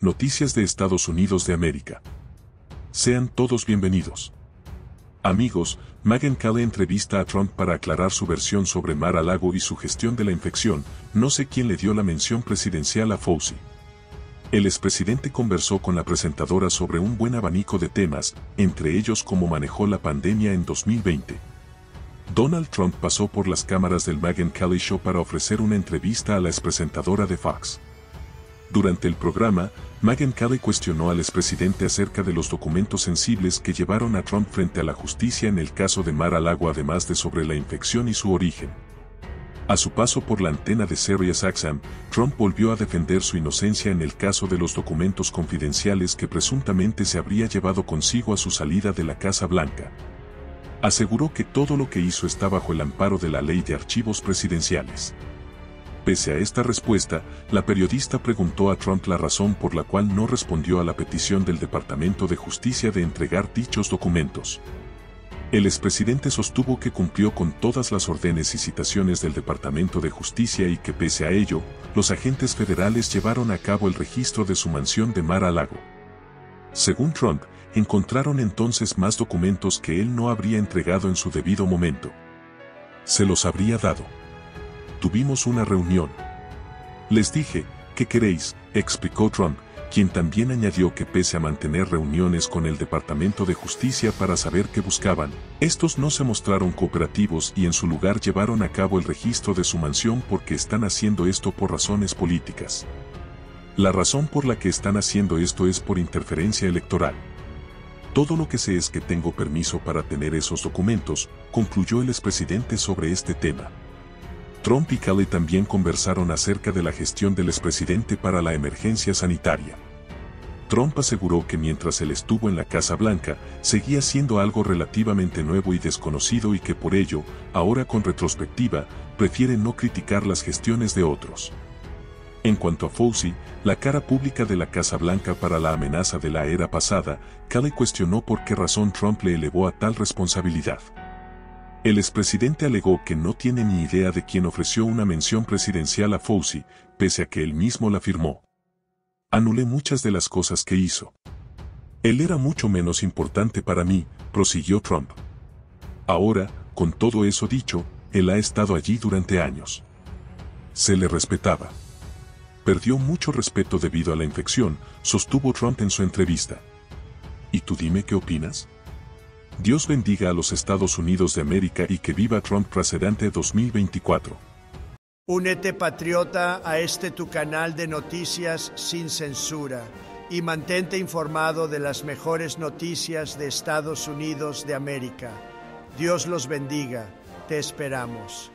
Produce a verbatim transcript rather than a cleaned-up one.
Noticias de Estados Unidos de América. Sean todos bienvenidos. Amigos, Megyn Kelly entrevista a Trump para aclarar su versión sobre Mar-a-Lago y su gestión de la infección. No sé quién le dio la mención presidencial a Fauci. El expresidente conversó con la presentadora sobre un buen abanico de temas, entre ellos cómo manejó la pandemia en dos mil veinte. Donald Trump pasó por las cámaras del Megyn Kelly Show para ofrecer una entrevista a la expresentadora de Fox. Durante el programa, Megyn Kelly cuestionó al expresidente acerca de los documentos sensibles que llevaron a Trump frente a la justicia en el caso de Mar-a-Lago, además de sobre la infección y su origen. A su paso por la antena de SiriusXM, Trump volvió a defender su inocencia en el caso de los documentos confidenciales que presuntamente se habría llevado consigo a su salida de la Casa Blanca. Aseguró que todo lo que hizo está bajo el amparo de la Ley de Archivos Presidenciales. Pese a esta respuesta, la periodista preguntó a Trump la razón por la cual no respondió a la petición del Departamento de Justicia de entregar dichos documentos. El expresidente sostuvo que cumplió con todas las órdenes y citaciones del Departamento de Justicia y que pese a ello, los agentes federales llevaron a cabo el registro de su mansión de Mar-a-Lago. Según Trump, encontraron entonces más documentos que él no habría entregado en su debido momento. Se los habría dado. Tuvimos una reunión. Les dije, ¿qué queréis?, explicó Trump, quien también añadió que pese a mantener reuniones con el Departamento de Justicia para saber qué buscaban, estos no se mostraron cooperativos y en su lugar llevaron a cabo el registro de su mansión porque están haciendo esto por razones políticas. La razón por la que están haciendo esto es por interferencia electoral. Todo lo que sé es que tengo permiso para tener esos documentos, concluyó el expresidente sobre este tema. Trump y Kelly también conversaron acerca de la gestión del expresidente para la emergencia sanitaria. Trump aseguró que mientras él estuvo en la Casa Blanca, seguía siendo algo relativamente nuevo y desconocido y que por ello, ahora con retrospectiva, prefiere no criticar las gestiones de otros. En cuanto a Fauci, la cara pública de la Casa Blanca para la amenaza de la era pasada, Kelly cuestionó por qué razón Trump le elevó a tal responsabilidad. El expresidente alegó que no tiene ni idea de quién ofreció una mención presidencial a Fauci, pese a que él mismo la firmó. Anulé muchas de las cosas que hizo. Él era mucho menos importante para mí, prosiguió Trump. Ahora, con todo eso dicho, él ha estado allí durante años. Se le respetaba. Perdió mucho respeto debido a la infección, sostuvo Trump en su entrevista. ¿Y tú dime qué opinas? Dios bendiga a los Estados Unidos de América y que viva Trump presidente dos mil veinticuatro. Únete, patriota, a este tu canal de noticias sin censura y mantente informado de las mejores noticias de Estados Unidos de América. Dios los bendiga. Te esperamos.